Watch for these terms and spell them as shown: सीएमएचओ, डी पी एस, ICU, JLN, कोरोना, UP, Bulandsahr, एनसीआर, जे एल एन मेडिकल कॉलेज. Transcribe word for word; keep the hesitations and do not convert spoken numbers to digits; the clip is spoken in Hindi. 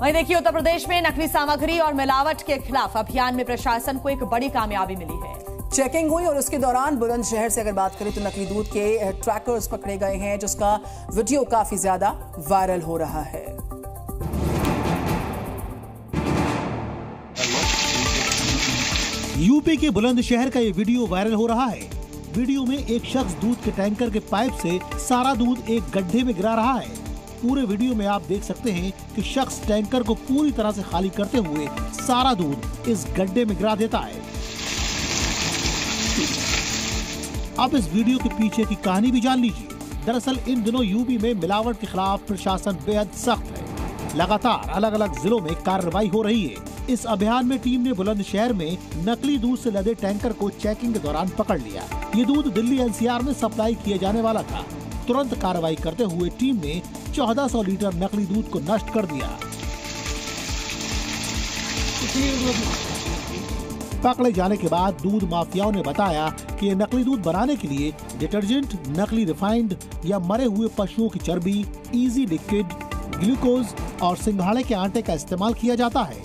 वहीं देखिए उत्तर प्रदेश में नकली सामग्री और मिलावट के खिलाफ अभियान में प्रशासन को एक बड़ी कामयाबी मिली है। चेकिंग हुई और उसके दौरान बुलंदशहर से अगर बात करें तो नकली दूध के ट्रैकर्स पकड़े गए हैं, जिसका वीडियो काफी ज्यादा वायरल हो रहा है। यूपी के बुलंदशहर का ये वीडियो वायरल हो रहा है। वीडियो में एक शख्स दूध के टैंकर के पाइप से सारा दूध एक गड्ढे में गिरा रहा है। पूरे वीडियो में आप देख सकते हैं कि शख्स टैंकर को पूरी तरह से खाली करते हुए सारा दूध इस गड्ढे में गिरा देता है। अब इस वीडियो के पीछे की कहानी भी जान लीजिए। दरअसल इन दिनों यूपी में मिलावट के खिलाफ प्रशासन बेहद सख्त है। लगातार अलग अलग जिलों में कार्रवाई हो रही है। इस अभियान में टीम ने बुलंदशहर में नकली दूध से लदे टैंकर को चेकिंग के दौरान पकड़ लिया। ये दूध दिल्ली एनसीआर में सप्लाई किया जाने वाला था। तुरंत कार्रवाई करते हुए टीम ने चौदह सौ लीटर नकली दूध को नष्ट कर दिया। पकड़े जाने के बाद दूध माफियाओं ने बताया कि नकली दूध बनाने के लिए डिटर्जेंट, नकली रिफाइंड या मरे हुए पशुओं की चर्बी, इजी लिक्विड, ग्लूकोज और सिंघाड़े के आटे का इस्तेमाल किया जाता है।